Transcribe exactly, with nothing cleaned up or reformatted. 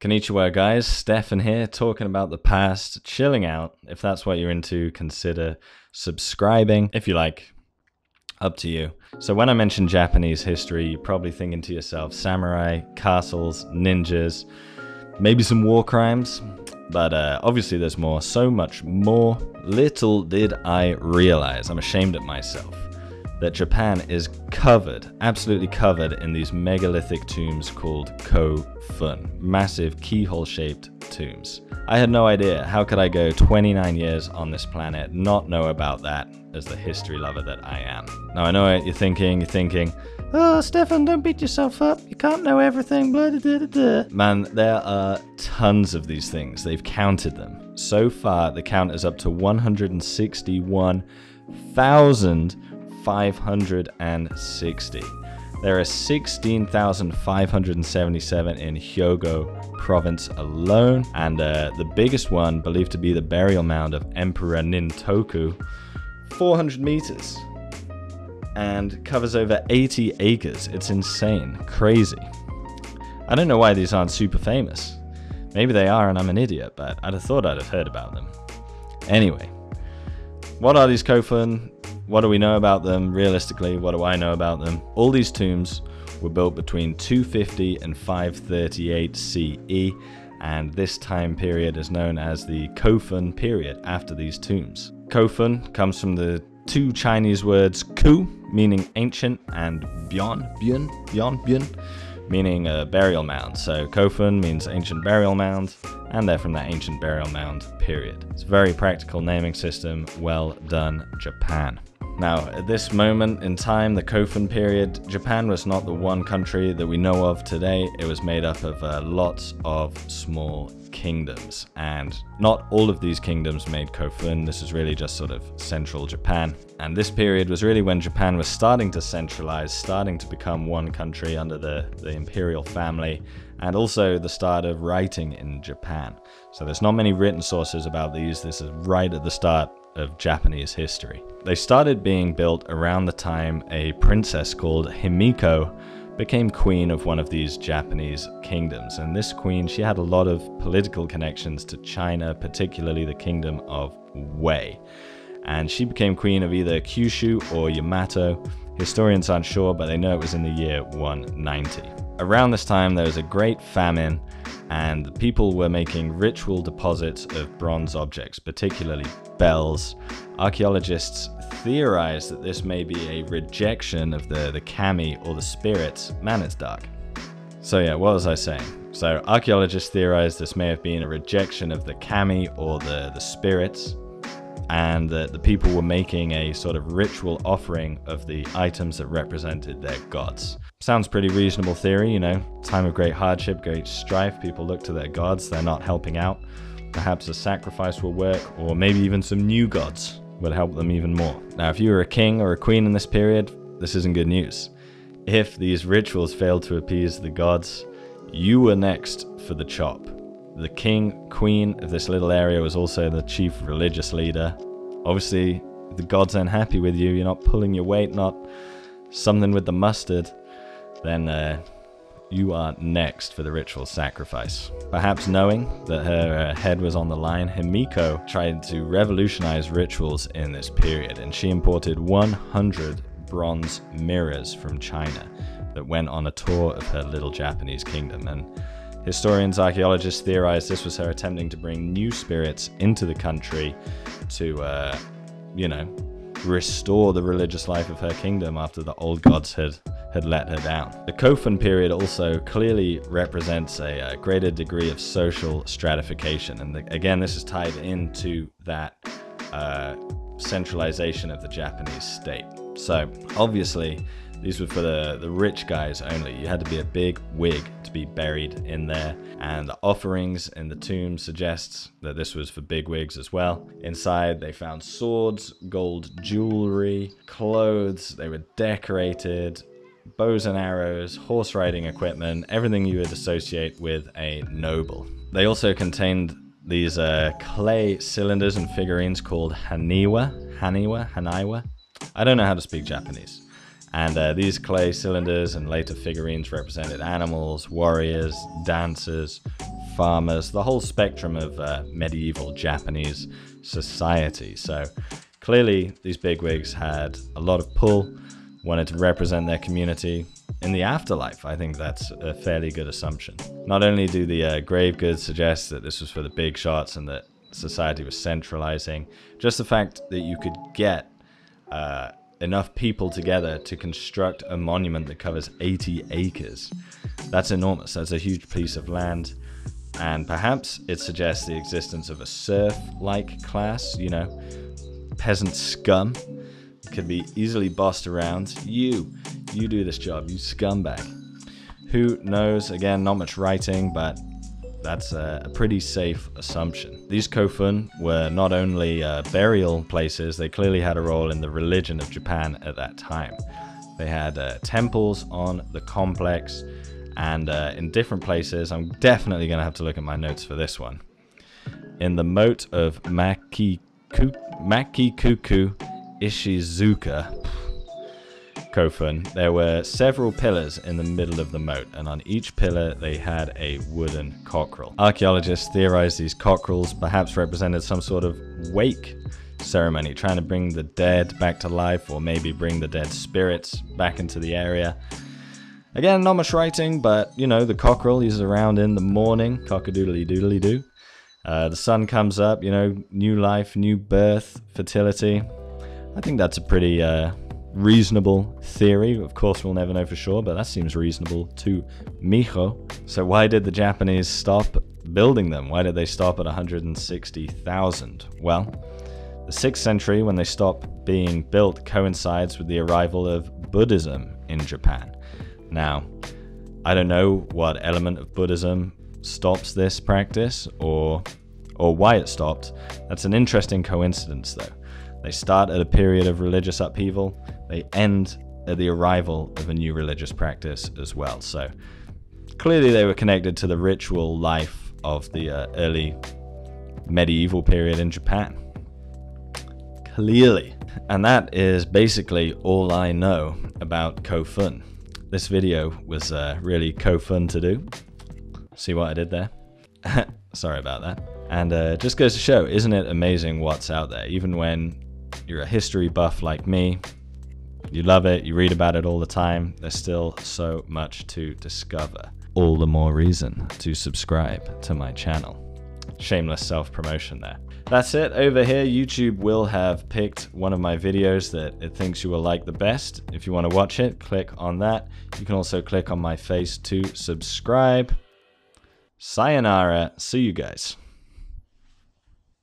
Konnichiwa guys, Stefan here, talking about the past, chilling out. If that's what you're into, consider subscribing if you like. Up to you. So when I mention Japanese history, you're probably thinking to yourself, samurai, castles, ninjas, maybe some war crimes. But uh, obviously there's more, so much more. Little did I realize, I'm ashamed at myself, that Japan is covered, absolutely covered in these megalithic tombs called Kofun, massive keyhole-shaped tombs. I had no idea. How could I go twenty-nine years on this planet, not know about that as the history lover that I am? Now I know what you're thinking, you're thinking, oh, Stefan, don't beat yourself up, you can't know everything, blah, da, da, da, da. Man, there are tons of these things. They've counted them. So far, the count is up to one hundred sixty-one thousand five hundred sixty. There are sixteen thousand five hundred seventy-seven in Hyogo province alone, and uh, the biggest one, believed to be the burial mound of Emperor Nintoku, four hundred meters, and covers over eighty acres. It's insane, crazy. I don't know why these aren't super famous. Maybe they are and I'm an idiot, but I'd have thought I'd have heard about them. Anyway, what are these Kofun? What do we know about them? Realistically, what do I know about them? All these tombs were built between two fifty and five thirty-eight C E, and this time period is known as the Kofun period after these tombs. Kofun comes from the two Chinese words ku, meaning ancient, and bion, bion, bion, bion, meaning a burial mound. So Kofun means ancient burial mound, and they're from that ancient burial mound period. It's a very practical naming system. Well done, Japan. Now, at this moment in time, the Kofun period, Japan was not the one country that we know of today. It was made up of uh, lots of small kingdoms, and not all of these kingdoms made Kofun. This is really just sort of central Japan. And this period was really when Japan was starting to centralize, starting to become one country under the, the imperial family, and also the start of writing in Japan. So there's not many written sources about these. This is right at the start of Japanese history. They started being built around the time a princess called Himiko became queen of one of these Japanese kingdoms, and this queen, she had a lot of political connections to China, particularly the kingdom of Wei, and she became queen of either Kyushu or Yamato. Historians aren't sure, but they know it was in the year one ninety. Around this time there was a great famine, and the people were making ritual deposits of bronze objects, particularly bells. Archaeologists theorize that this may be a rejection of the, the kami, or the spirits. Man, it's dark. So yeah, what was I saying? So archaeologists theorize this may have been a rejection of the kami, or the, the spirits, and that the people were making a sort of ritual offering of the items that represented their gods. Sounds pretty reasonable theory, you know, time of great hardship, great strife, people look to their gods, they're not helping out. Perhaps a sacrifice will work, or maybe even some new gods will help them even more. Now, if you were a king or a queen in this period, this isn't good news. If these rituals failed to appease the gods, you were next for the chop. The king, queen of this little area was also the chief religious leader. Obviously, if the gods aren't happy with you, you're not pulling your weight, not something with the mustard, then uh, you are next for the ritual sacrifice. Perhaps knowing that her uh, head was on the line, Himiko tried to revolutionize rituals in this period, and she imported one hundred bronze mirrors from China that went on a tour of her little Japanese kingdom. And historians, archaeologists theorize this was her attempting to bring new spirits into the country to, uh, you know, restore the religious life of her kingdom after the old gods had, had let her down. The Kofun period also clearly represents a, a greater degree of social stratification. And the, again, this is tied into that uh, centralization of the Japanese state. So obviously, these were for the, the rich guys only. You had to be a big wig to be buried in there, and the offerings in the tomb suggests that this was for big wigs as well. Inside, they found swords, gold jewelry, clothes. They were decorated, bows and arrows, horse riding equipment, everything you would associate with a noble. They also contained these uh, clay cylinders and figurines called Haniwa, Haniwa, Haniwa. I don't know how to speak Japanese. And uh, these clay cylinders and later figurines represented animals, warriors, dancers, farmers, the whole spectrum of uh, medieval Japanese society. So clearly these bigwigs had a lot of pull, wanted to represent their community in the afterlife. I think that's a fairly good assumption. Not only do the uh, grave goods suggest that this was for the big shots and that society was centralizing, just the fact that you could get uh, enough people together to construct a monument that covers eighty acres. That's enormous. That's a huge piece of land. And perhaps it suggests the existence of a serf-like class, you know, peasant scum. Could be easily bossed around. You, you do this job, you scumbag. Who knows? Again, not much writing, but that's a, a pretty safe assumption. These kofun were not only uh, burial places, they clearly had a role in the religion of Japan at that time. They had uh, temples on the complex, and uh, in different places. I'm definitely going to have to look at my notes for this one. In the moat of Makiku, Makimuku Ishizuka, Kofun, there were several pillars in the middle of the moat, and on each pillar they had a wooden cockerel. Archaeologists theorize these cockerels perhaps represented some sort of wake ceremony, trying to bring the dead back to life, or maybe bring the dead spirits back into the area. Again, not much writing, but, you know, the cockerel is around in the morning, cock-a-doodly-doodly-doo. Uh, the sun comes up, you know, new life, new birth, fertility. I think that's a pretty uh, reasonable theory. Of course, we'll never know for sure, but that seems reasonable to Miho. So why did the Japanese stop building them? Why did they stop at one hundred sixty thousand? Well, the sixth century, when they stopped being built, coincides with the arrival of Buddhism in Japan. Now, I don't know what element of Buddhism stops this practice, or or why it stopped. That's an interesting coincidence, though. They start at a period of religious upheaval, they end at the arrival of a new religious practice as well. So clearly they were connected to the ritual life of the uh, early medieval period in Japan. Clearly. And that is basically all I know about kofun. This video was uh, really kofun to do. See what I did there? Sorry about that. And uh, just goes to show, isn't it amazing what's out there? Even when you're a history buff like me, you love it, you read about it all the time, there's still so much to discover. All the more reason to subscribe to my channel. Shameless self-promotion there. That's it. Over here, YouTube will have picked one of my videos that it thinks you will like the best. If you want to watch it, click on that. You can also click on my face to subscribe. Sayonara. See you guys.